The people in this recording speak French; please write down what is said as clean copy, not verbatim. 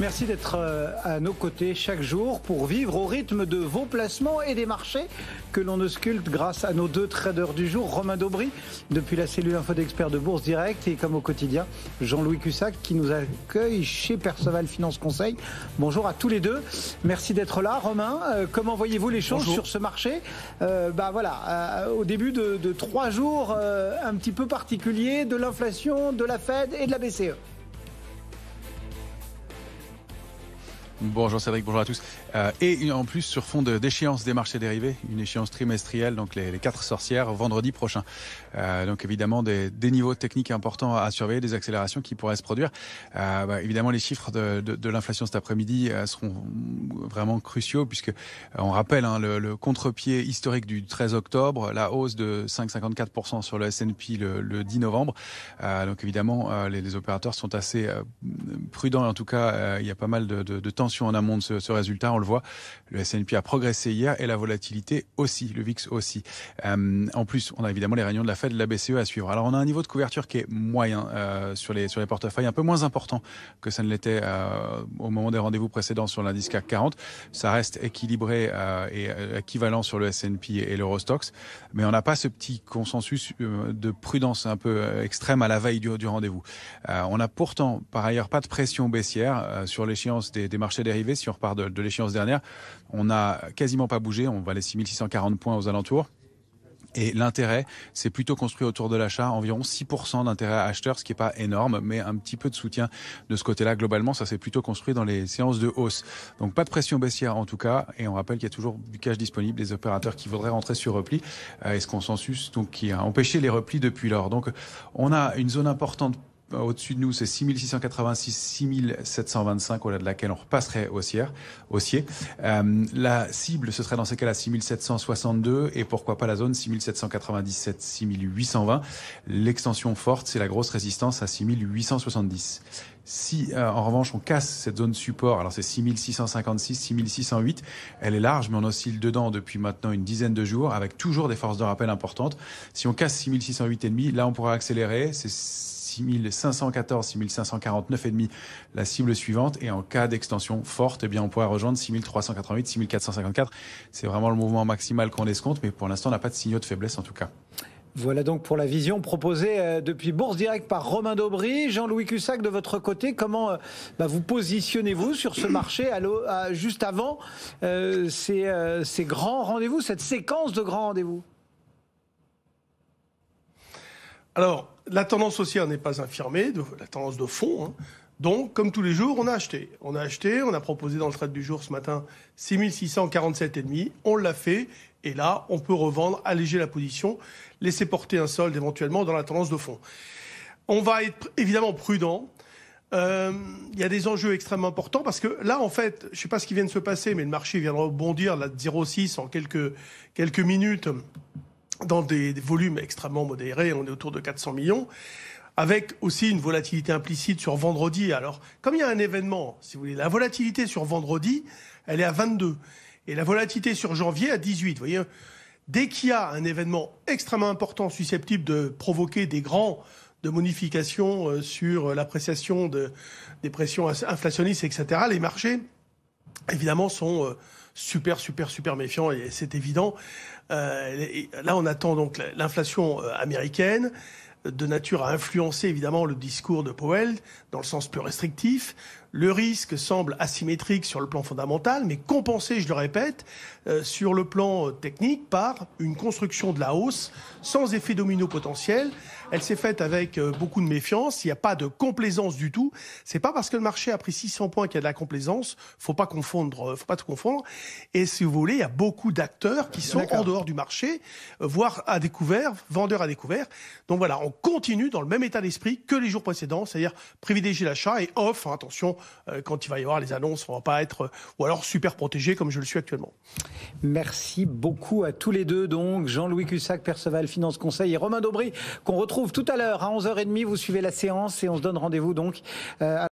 Merci d'être à nos côtés chaque jour pour vivre au rythme de vos placements et des marchés que l'on ausculte grâce à nos deux traders du jour, Romain Daubry, depuis la cellule Info d'Experts de Bourse Direct, et comme au quotidien, Jean-Louis Cussac qui nous accueille chez Perceval Finance Conseil. Bonjour à tous les deux, merci d'être là. Romain, comment voyez-vous les choses sur ce marché au début de trois jours un petit peu particuliers, de l'inflation, de la Fed et de la BCE? Bonjour Cédric, bonjour à tous. Et en plus sur fond d'échéance des marchés dérivés, une échéance trimestrielle, donc les 4 sorcières vendredi prochain. Donc évidemment des niveaux techniques importants à surveiller, des accélérations qui pourraient se produire. Évidemment les chiffres de l'inflation cet après-midi seront vraiment cruciaux puisque on rappelle le contre-pied historique du 13 octobre, la hausse de 5,54% sur le S&P le 10 novembre. Donc évidemment les opérateurs sont assez prudents, en tout cas il y a pas mal de temps en amont de ce résultat, on le voit. Le S&P a progressé hier et la volatilité aussi, le VIX aussi. En plus, on a évidemment les réunions de la Fed, de la BCE à suivre. Alors, on a un niveau de couverture qui est moyen sur les portefeuilles, un peu moins important que ça ne l'était au moment des rendez-vous précédents sur l'indice CAC 40. Ça reste équilibré et équivalent sur le S&P et l'Eurostoxx. Mais on n'a pas ce petit consensus de prudence un peu extrême à la veille du rendez-vous. On n'a pourtant, par ailleurs, pas de pression baissière sur l'échéance des marchés dérivés. Si on repart de l'échéance dernière, on n'a quasiment pas bougé, on va les 6640 points aux alentours. Et l'intérêt, c'est plutôt construit autour de l'achat, environ 6% d'intérêt à acheteur, ce qui n'est pas énorme, mais un petit peu de soutien de ce côté-là. Globalement, ça s'est plutôt construit dans les séances de hausse. Donc pas de pression baissière en tout cas, et on rappelle qu'il y a toujours du cash disponible, des opérateurs qui voudraient rentrer sur repli, et ce consensus donc, qui a empêché les replis depuis lors. Donc on a une zone importante au-dessus de nous, c'est 6686, 6725, au-delà de laquelle on repasserait haussier. La cible, ce serait dans ces cas-là 6762 et pourquoi pas la zone 6797, 6820. L'extension forte, c'est la grosse résistance à 6870. Si, en revanche, on casse cette zone support, alors c'est 6656, 6608, elle est large, mais on oscille dedans depuis maintenant une dizaine de jours, avec toujours des forces de rappel importantes. Si on casse 6608,5, là on pourra accélérer, c'est 6514, 6549,5 la cible suivante, et en cas d'extension forte, eh bien on pourrait rejoindre 6388, 6454. C'est vraiment le mouvement maximal qu'on escompte, mais pour l'instant on n'a pas de signaux de faiblesse en tout cas. Voilà donc pour la vision proposée depuis Bourse Direct par Romain Daubry. Jean-Louis Cussac, de votre côté, comment vous positionnez-vous sur ce marché juste avant ces grands rendez-vous, cette séquence de grands rendez-vous? Alors, la tendance haussière n'est pas infirmée, la tendance de fond. Donc, comme tous les jours, on a acheté. On a proposé dans le trade du jour ce matin 6647,5. On l'a fait. Et là, on peut revendre, alléger la position, laisser porter un solde éventuellement dans la tendance de fond. On va être évidemment prudent. Il y a des enjeux extrêmement importants parce que là, en fait, je ne sais pas ce qui vient de se passer, mais le marché vient de rebondir là de 0,6 en quelques minutes dans des volumes extrêmement modérés. On est autour de 400 millions. Avec aussi une volatilité implicite sur vendredi. Alors, comme il y a un événement, si vous voulez, la volatilité sur vendredi, elle est à 22. Et la volatilité sur janvier à 18. Vous voyez, dès qu'il y a un événement extrêmement important susceptible de provoquer des grands de modifications sur l'appréciation des pressions inflationnistes, etc., les marchés, évidemment, sont super méfiants, et c'est évident. Et là, on attend donc l'inflation américaine, de nature à influencer évidemment le discours de Powell dans le sens plus restrictif. Le risque semble asymétrique sur le plan fondamental, mais compensé, je le répète, sur le plan technique par une construction de la hausse sans effet domino potentiel. Elle s'est faite avec beaucoup de méfiance. Il n'y a pas de complaisance du tout. C'est pas parce que le marché a pris 600 points qu'il y a de la complaisance. Faut pas tout confondre. Et si vous voulez, il y a beaucoup d'acteurs qui sont en dehors du marché, voire à découvert, vendeurs à découvert. Donc voilà, on continue dans le même état d'esprit que les jours précédents, c'est-à-dire privilégier l'achat et off, attention, quand il va y avoir les annonces, on ne va pas être ou alors super protégé comme je le suis actuellement. Merci beaucoup à tous les deux. Donc Jean-Louis Cussac, Perceval Finance Conseil, et Romain Daubry, qu'on retrouve tout à l'heure à 11h30. Vous suivez la séance et on se donne rendez-vous donc à